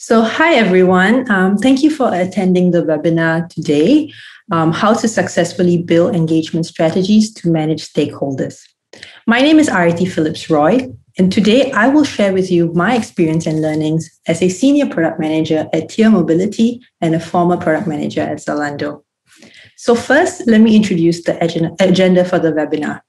So hi, everyone. Thank you for attending the webinar today, How to Successfully Build Engagement Strategies to Manage Stakeholders. My name is Arathi Phillips Roy, and today I will share with you my experience and learnings as a senior product manager at Tier Mobility and a former product manager at Zalando. So first, let me introduce the agenda for the webinar.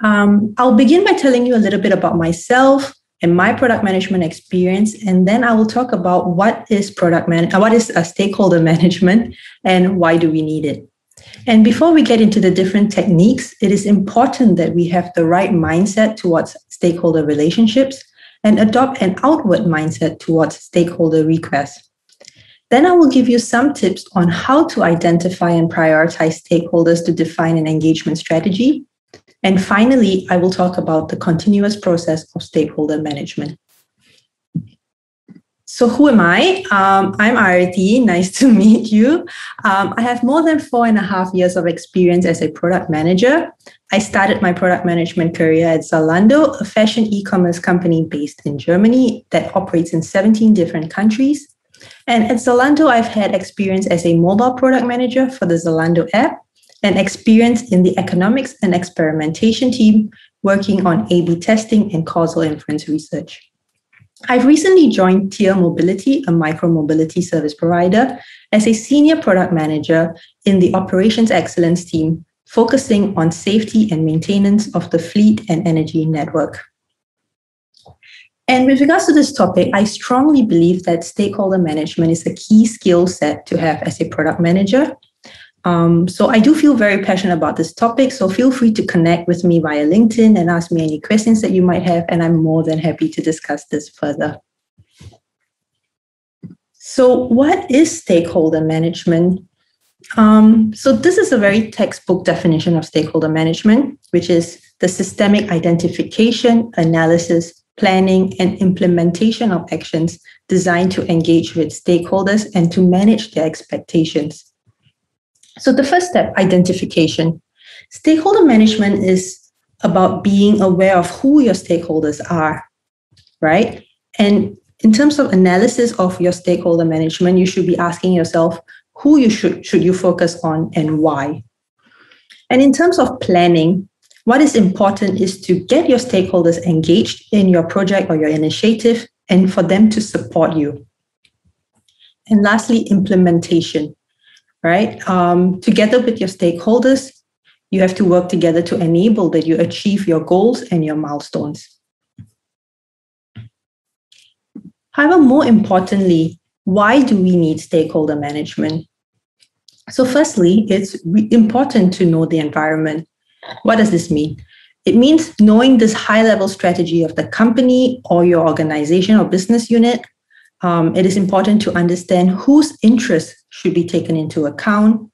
I'll begin by telling you a little bit about myself and my product management experience, and then I will talk about what is stakeholder management and why do we need it. And before we get into the different techniques, it is important that we have the right mindset towards stakeholder relationships and adopt an outward mindset towards stakeholder requests. Then I will give you some tips on how to identify and prioritize stakeholders to define an engagement strategy. And finally, I will talk about the continuous process of stakeholder management. So who am I? I'm Arathi. Nice to meet you. I have more than 4.5 years of experience as a product manager. I started my product management career at Zalando, a fashion e-commerce company based in Germany that operates in 17 different countries. And at Zalando, I've had experience as a mobile product manager for the Zalando app and experience in the economics and experimentation team working on A/B testing and causal inference research. I've recently joined Tier Mobility, a micro-mobility service provider, as a senior product manager in the operations excellence team, focusing on safety and maintenance of the fleet and energy network. And with regards to this topic, I strongly believe that stakeholder management is a key skill set to have as a product manager. So I do feel very passionate about this topic, so feel free to connect with me via LinkedIn and ask me any questions that you might have, and I'm more than happy to discuss this further. So what is stakeholder management? So this is a very textbook definition of stakeholder management, which is the systemic identification, analysis, planning, and implementation of actions designed to engage with stakeholders and to manage their expectations. So the first step, identification. Stakeholder management is about being aware of who your stakeholders are, right? And in terms of analysis of your stakeholder management, you should be asking yourself who you should focus on and why. And in terms of planning, what is important is to get your stakeholders engaged in your project or your initiative and for them to support you. And lastly, implementation. Right? Together with your stakeholders, you have to work together to enable that you achieve your goals and your milestones. However, more importantly, why do we need stakeholder management? So firstly, it's important to know the environment. What does this mean? It means knowing this high-level strategy of the company or your organization or business unit. It is important to understand whose interests should be taken into account.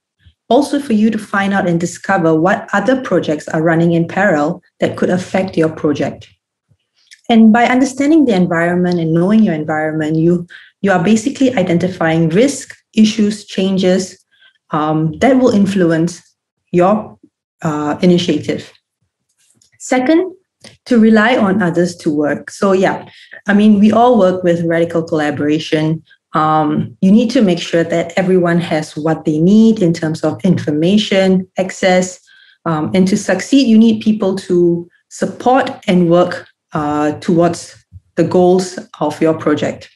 Also for you to find out and discover what other projects are running in parallel that could affect your project. And by understanding the environment and knowing your environment, you are basically identifying risk, issues, changes that will influence your initiative. Second, to rely on others to work. So yeah, I mean, we all work with radical collaboration. You need to make sure that everyone has what they need in terms of information, access, and to succeed, you need people to support and work towards the goals of your project.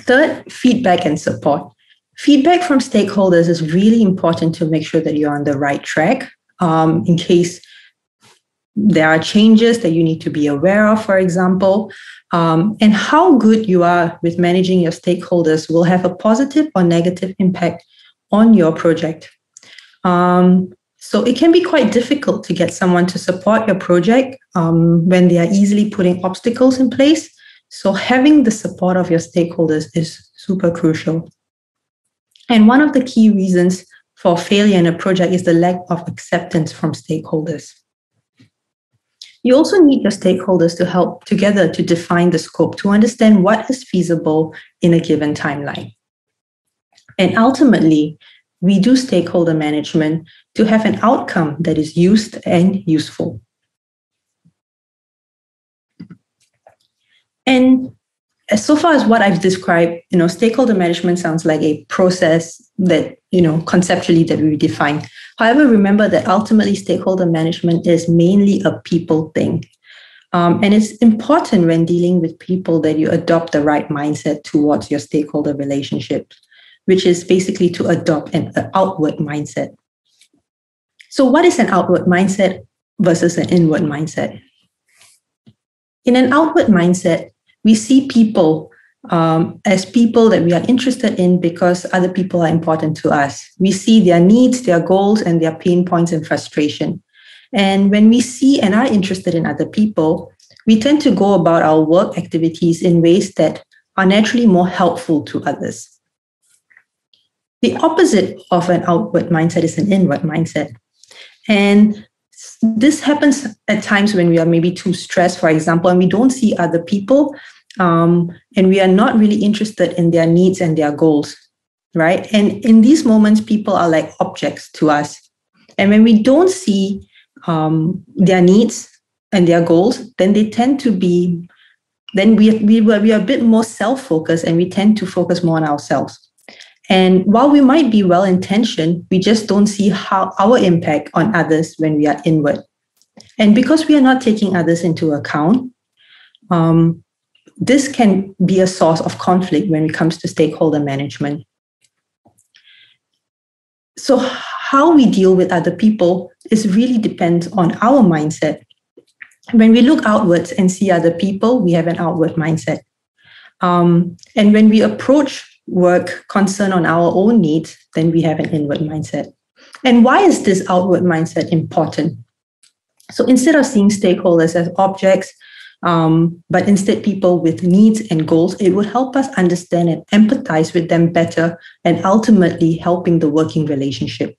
Third, feedback and support. Feedback from stakeholders is really important to make sure that you're on the right track in case there are changes that you need to be aware of, for example, and how good you are with managing your stakeholders will have a positive or negative impact on your project. So it can be quite difficult to get someone to support your project when they are easily putting obstacles in place. So having the support of your stakeholders is super crucial. And one of the key reasons for failure in a project is the lack of acceptance from stakeholders. You also need your stakeholders to help together to define the scope, to understand what is feasible in a given timeline. And ultimately, we do stakeholder management to have an outcome that is used and useful. And so far as what I've described, stakeholder management sounds like a process that, conceptually that we define. However, remember that ultimately stakeholder management is mainly a people thing. And it's important when dealing with people that you adopt the right mindset towards your stakeholder relationships, which is basically to adopt an outward mindset. So what is an outward mindset versus an inward mindset? In an outward mindset, we see people as people that we are interested in because other people are important to us. We see their needs, their goals, and their pain points and frustration. And when we see and are interested in other people, we tend to go about our work activities in ways that are naturally more helpful to others. The opposite of an outward mindset is an inward mindset. And this happens at times when we are maybe too stressed, for example, and we don't see other people, and we are not really interested in their needs and their goals, right? And in these moments, people are like objects to us. And when we don't see their needs and their goals, then they tend to be, then we are a bit more self-focused, and we tend to focus more on ourselves. And while we might be well-intentioned, we just don't see how our impact on others when we are inward. And because we are not taking others into account, this can be a source of conflict when it comes to stakeholder management. So how we deal with other people is really depends on our mindset. When we look outwards and see other people, we have an outward mindset. And when we approach work concern on our own needs, then we have an inward mindset. And why is this outward mindset important? So instead of seeing stakeholders as objects, but instead people with needs and goals, it would help us understand and empathize with them better and ultimately helping the working relationship.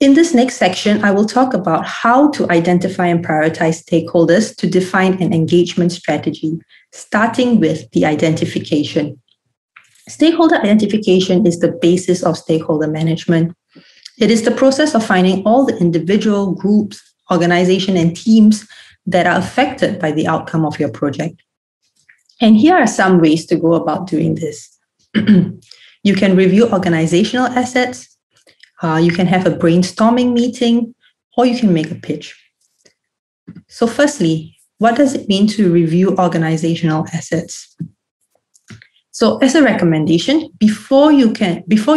In this next section, I will talk about how to identify and prioritize stakeholders to define an engagement strategy, starting with the identification. Stakeholder identification is the basis of stakeholder management. It is the process of finding all the individual groups, organizations, and teams that are affected by the outcome of your project. And here are some ways to go about doing this. You can review organizational assets, you can have a brainstorming meeting, or you can make a pitch. So firstly, what does it mean to review organizational assets? So as a recommendation, before you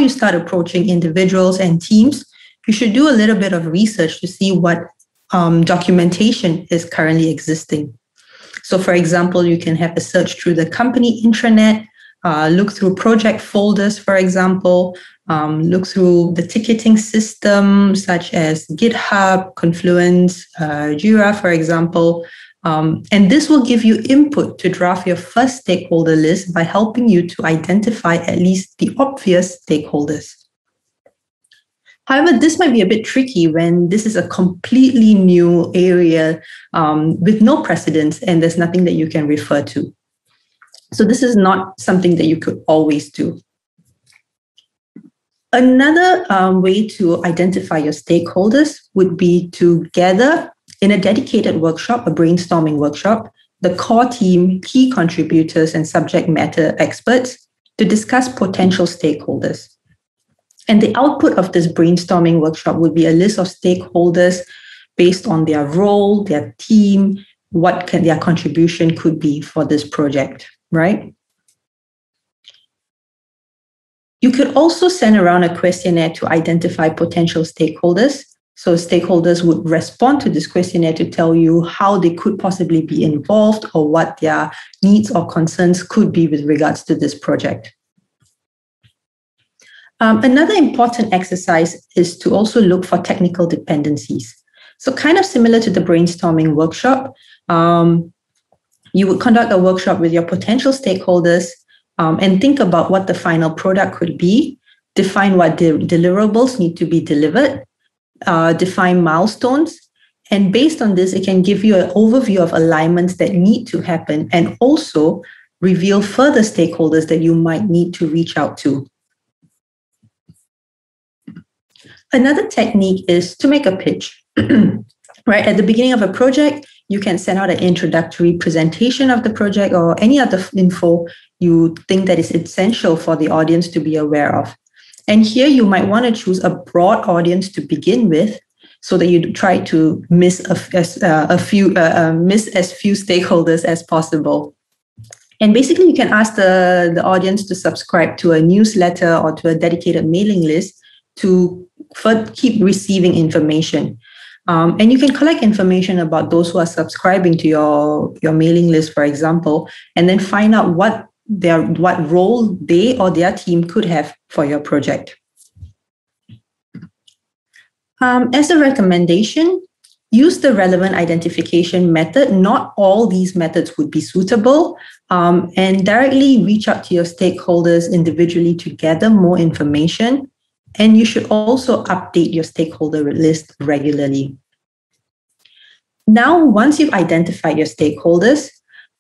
start approaching individuals and teams, you should do a little bit of research to see what documentation is currently existing. So for example, you can have a search through the company intranet, look through project folders, for example, look through the ticketing system, such as GitHub, Confluence, Jira, for example. And this will give you input to draft your first stakeholder list by helping you to identify at least the obvious stakeholders. However, this might be a bit tricky when this is a completely new area with no precedence and there's nothing that you can refer to. So this is not something that you could always do. Another way to identify your stakeholders would be to gather in a dedicated workshop, a brainstorming workshop, the core team, key contributors, and subject matter experts to discuss potential stakeholders. And the output of this brainstorming workshop would be a list of stakeholders based on their role, their team, what their contribution could be for this project, right? You could also send around a questionnaire to identify potential stakeholders. So stakeholders would respond to this questionnaire to tell you how they could possibly be involved or what their needs or concerns could be with regards to this project. Another important exercise is to also look for technical dependencies. So kind of similar to the brainstorming workshop, you would conduct a workshop with your potential stakeholders and think about what the final product could be, define what deliverables need to be delivered, define milestones, and based on this, it can give you an overview of alignments that need to happen and also reveal further stakeholders that you might need to reach out to. Another technique is to make a pitch. right? At the beginning of a project, you can send out an introductory presentation of the project or any other info you think that is essential for the audience to be aware of. And here you might want to choose a broad audience to begin with, so that you try to miss as few stakeholders as possible. And basically, you can ask the audience to subscribe to a newsletter or to a dedicated mailing list to keep receiving information. And you can collect information about those who are subscribing to your mailing list, for example, and then find out what role they or their team could have for your project. As a recommendation, use the relevant identification method. Not all these methods would be suitable, and directly reach out to your stakeholders individually to gather more information. And you should also update your stakeholder list regularly. Now, once you've identified your stakeholders,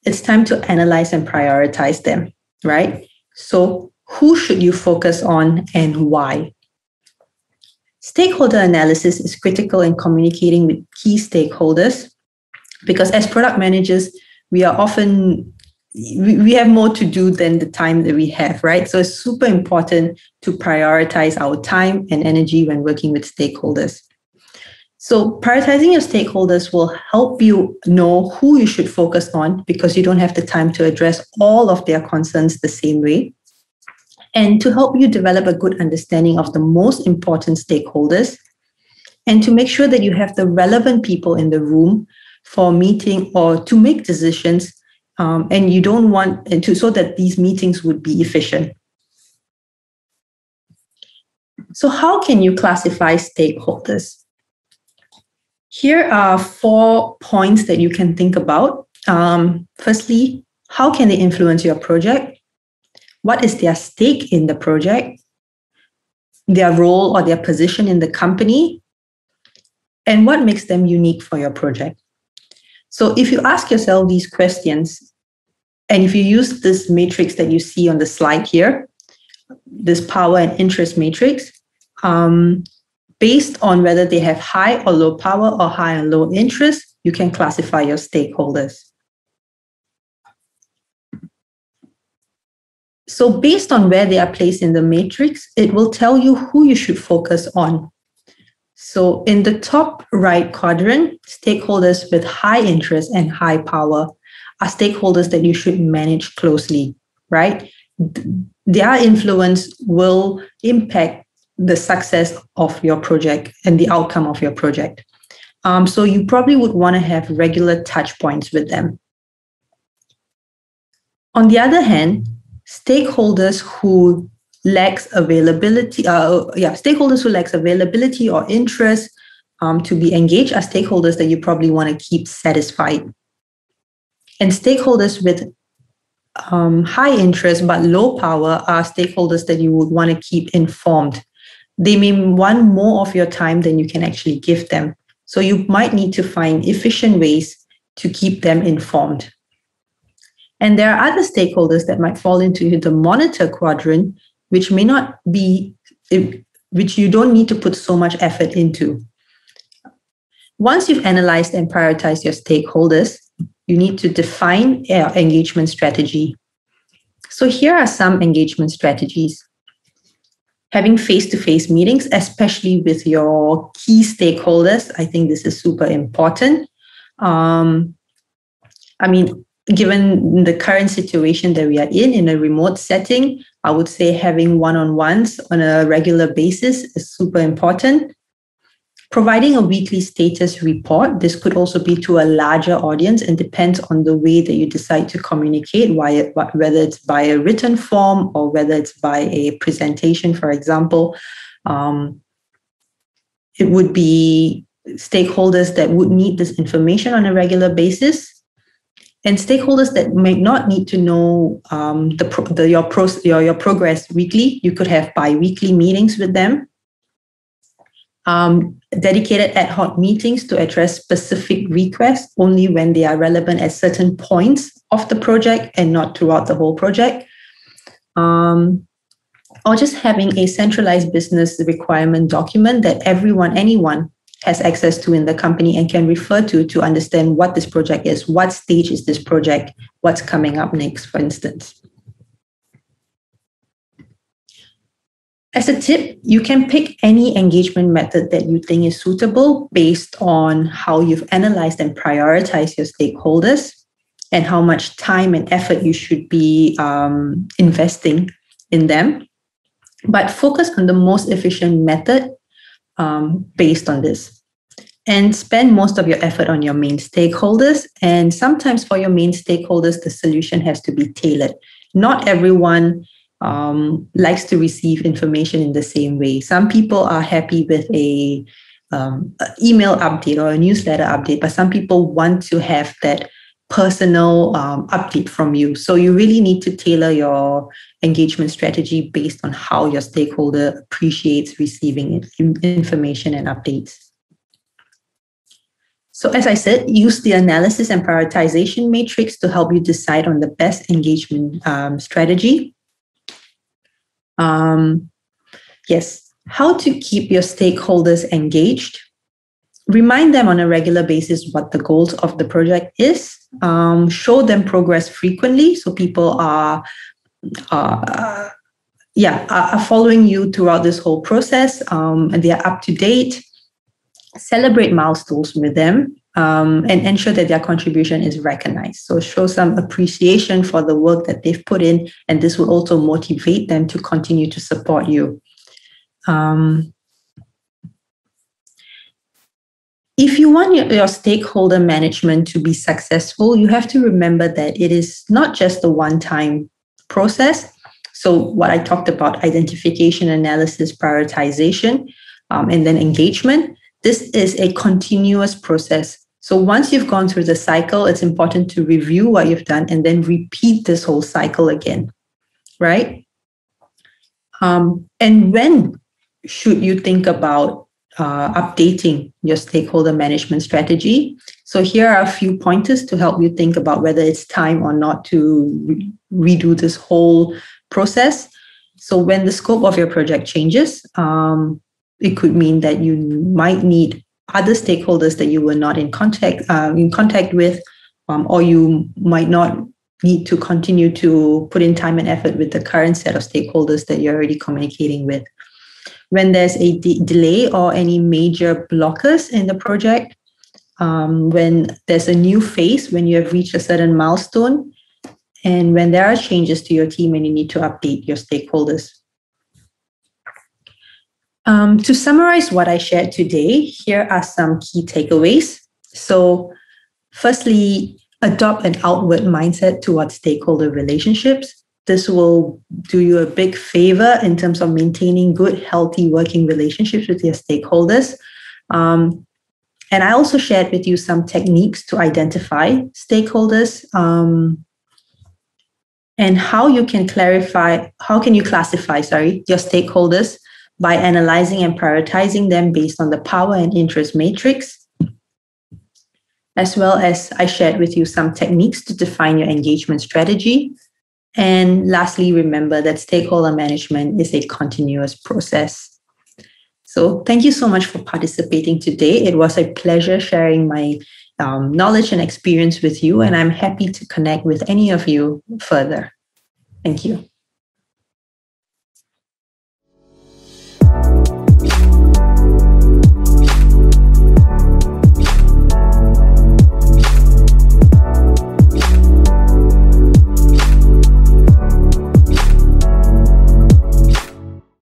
it's time to analyze and prioritize them, right? So who should you focus on and why? Stakeholder analysis is critical in communicating with key stakeholders, because as product managers, we are often, we have more to do than the time that we have, right? So it's super important to prioritize our time and energy when working with stakeholders. So prioritizing your stakeholders will help you know who you should focus on, because you don't have the time to address all of their concerns the same way. And to help you develop a good understanding of the most important stakeholders, and to make sure that you have the relevant people in the room for meeting or to make decisions, and you don't want to, so that these meetings would be efficient. So how can you classify stakeholders? Here are 4 points that you can think about. Firstly, how can they influence your project? What is their stake in the project, their role or their position in the company, and what makes them unique for your project? So if you ask yourself these questions, and if you use this matrix that you see on the slide here, this power and interest matrix, based on whether they have high or low power or high and low interest, you can classify your stakeholders. So based on where they are placed in the matrix, it will tell you who you should focus on. So in the top right quadrant, stakeholders with high interest and high power are stakeholders that you should manage closely, right? Their influence will impact the success of your project and the outcome of your project. So you probably would want to have regular touch points with them. On the other hand, stakeholders who lacks availability, stakeholders who lacks availability or interest to be engaged are stakeholders that you probably want to keep satisfied. And stakeholders with high interest but low power are stakeholders that you would want to keep informed. They may want more of your time than you can actually give them. So you might need to find efficient ways to keep them informed. And there are other stakeholders that might fall into the monitor quadrant, which you don't need to put so much effort into. Once you've analyzed and prioritized your stakeholders, you need to define your engagement strategy. So here are some engagement strategies. Having face-to-face meetings, especially with your key stakeholders, I think this is super important. Given the current situation that we are in a remote setting, I would say having one-on-ones on a regular basis is super important. Providing a weekly status report, this could also be to a larger audience and depends on the way that you decide to communicate, whether it's by a written form or whether it's by a presentation, for example. It would be stakeholders that would need this information on a regular basis. And stakeholders that might not need to know your progress weekly, you could have bi-weekly meetings with them. Dedicated ad hoc meetings to address specific requests only when they are relevant at certain points of the project and not throughout the whole project. Or just having a centralized business requirement document that anyone has access to in the company and can refer to understand what this project is, what stage is this project, what's coming up next, for instance. As a tip, you can pick any engagement method that you think is suitable based on how you've analyzed and prioritized your stakeholders and how much time and effort you should be investing in them. But focus on the most efficient method based on this. And spend most of your effort on your main stakeholders. And sometimes for your main stakeholders, the solution has to be tailored. Not everyone likes to receive information in the same way. Some people are happy with an email update or a newsletter update, but some people want to have that personal update from you. So you really need to tailor your engagement strategy based on how your stakeholder appreciates receiving information and updates. So as I said, use the analysis and prioritization matrix to help you decide on the best engagement strategy. Yes, how to keep your stakeholders engaged. Remind them on a regular basis what the goals of the project is. Show them progress frequently so people are following you throughout this whole process and they are up to date. Celebrate milestones with them and ensure that their contribution is recognized. So show some appreciation for the work that they've put in, and this will also motivate them to continue to support you. If you want your stakeholder management to be successful, you have to remember that it is not just a one-time process. So what I talked about, identification, analysis, prioritization, and then engagement, this is a continuous process. So once you've gone through the cycle, it's important to review what you've done and then repeat this whole cycle again, right? And when should you think about updating your stakeholder management strategy? So here are a few pointers to help you think about whether it's time or not to redo this whole process. So when the scope of your project changes, it could mean that you might need other stakeholders that you were not in contact with, or you might not need to continue to put in time and effort with the current set of stakeholders that you're already communicating with. When there's a delay or any major blockers in the project, when there's a new phase, when you have reached a certain milestone, and when there are changes to your team and you need to update your stakeholders. To summarize what I shared today, here are some key takeaways. So firstly, adopt an outward mindset towards stakeholder relationships. This will do you a big favor in terms of maintaining good, healthy working relationships with your stakeholders. And I also shared with you some techniques to identify stakeholders and how you can classify your stakeholders by analyzing and prioritizing them based on the power and interest matrix, as well as I shared with you some techniques to define your engagement strategy. And lastly, remember that stakeholder management is a continuous process. So thank you so much for participating today. It was a pleasure sharing my knowledge and experience with you, and I'm happy to connect with any of you further. Thank you.